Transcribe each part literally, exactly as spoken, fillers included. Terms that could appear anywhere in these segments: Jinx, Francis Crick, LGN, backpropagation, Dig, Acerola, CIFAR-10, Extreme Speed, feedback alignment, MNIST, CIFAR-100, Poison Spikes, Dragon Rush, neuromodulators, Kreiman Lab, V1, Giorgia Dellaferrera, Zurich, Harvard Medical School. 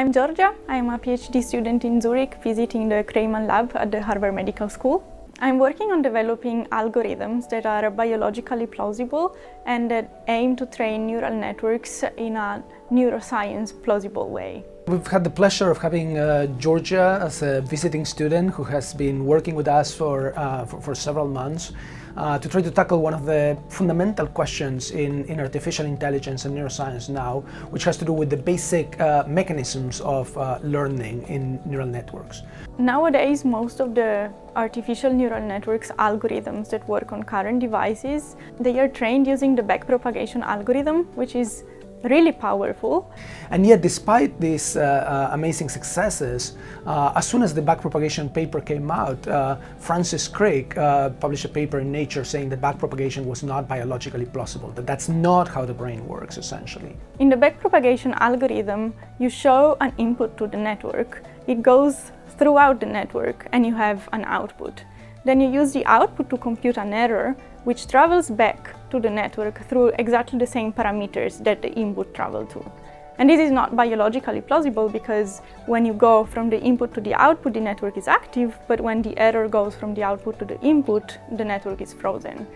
I'm Georgia. I'm a PhD student in Zurich visiting the Kreiman Lab at the Harvard Medical School. I'm working on developing algorithms that are biologically plausible and that aim to train neural networks in a neuroscience plausible way. We've had the pleasure of having uh, Georgia as a visiting student who has been working with us for, uh, for, for several months uh, to try to tackle one of the fundamental questions in, in artificial intelligence and neuroscience now, which has to do with the basic uh, mechanisms of uh, learning in neural networks. Nowadays, most of the artificial neural networks algorithms that work on current devices, they are trained using the backpropagation algorithm, which is really powerful. And yet, despite these uh, uh, amazing successes, uh, as soon as the backpropagation paper came out, uh, Francis Crick uh, published a paper in Nature saying that backpropagation was not biologically plausible, that that's not how the brain works, essentially. In the backpropagation algorithm, you show an input to the network. It goes throughout the network and you have an output. Then you use the output to compute an error, which travels back to the network through exactly the same parameters that the input traveled to. And this is not biologically plausible because when you go from the input to the output, the network is active, but when the error goes from the output to the input, the network is frozen.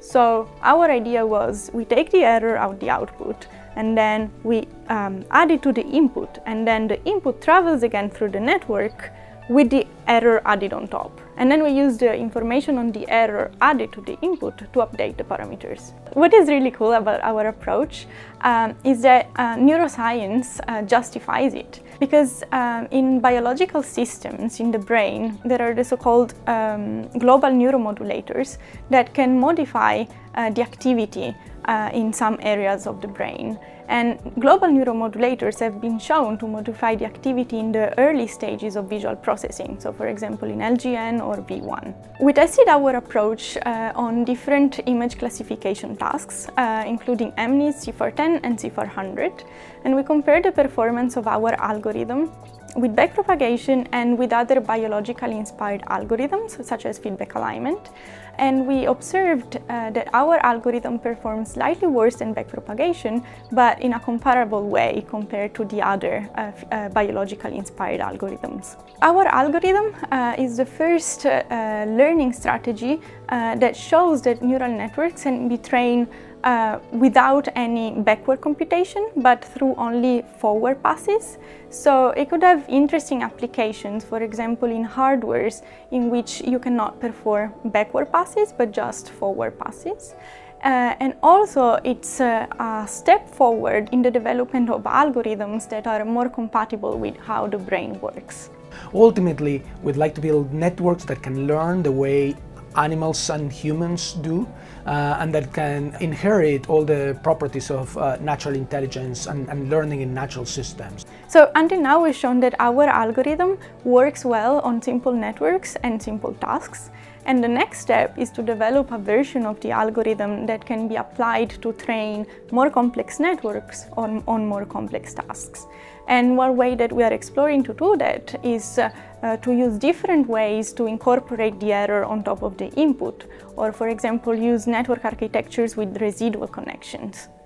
So our idea was we take the error out the output and then we um, add it to the input, and then the input travels again through the network with the error added on top. And then we use the information on the error added to the input to update the parameters. What is really cool about our approach um, is that uh, neuroscience uh, justifies it. Because um, in biological systems in the brain, there are the so-called um, global neuromodulators that can modify uh, the activity uh, in some areas of the brain. And global neuromodulators have been shown to modify the activity in the early stages of visual processing, so for example in L G N or V one. We tested our approach uh, on different image classification tasks, uh, including M NIST, CIFAR ten and CIFAR one hundred, and we compared the performance of our algorithm with backpropagation and with other biologically inspired algorithms, such as feedback alignment. And we observed uh, that our algorithm performs slightly worse than backpropagation, but in a comparable way compared to the other uh, uh, biologically inspired algorithms. Our algorithm uh, is the first uh, uh, learning strategy uh, that shows that neural networks can be trained Uh, without any backward computation, but through only forward passes. So it could have interesting applications, for example in hardwares in which you cannot perform backward passes but just forward passes. Uh, and also it's uh, a step forward in the development of algorithms that are more compatible with how the brain works. Ultimately, we'd like to build networks that can learn the way animals and humans do, uh, and that can inherit all the properties of uh, natural intelligence and, and learning in natural systems. So until now we've shown that our algorithm works well on simple networks and simple tasks, and the next step is to develop a version of the algorithm that can be applied to train more complex networks on, on more complex tasks. And one way that we are exploring to do that is uh, uh, to use different ways to incorporate the error on top of the input, or for example use network architectures with residual connections.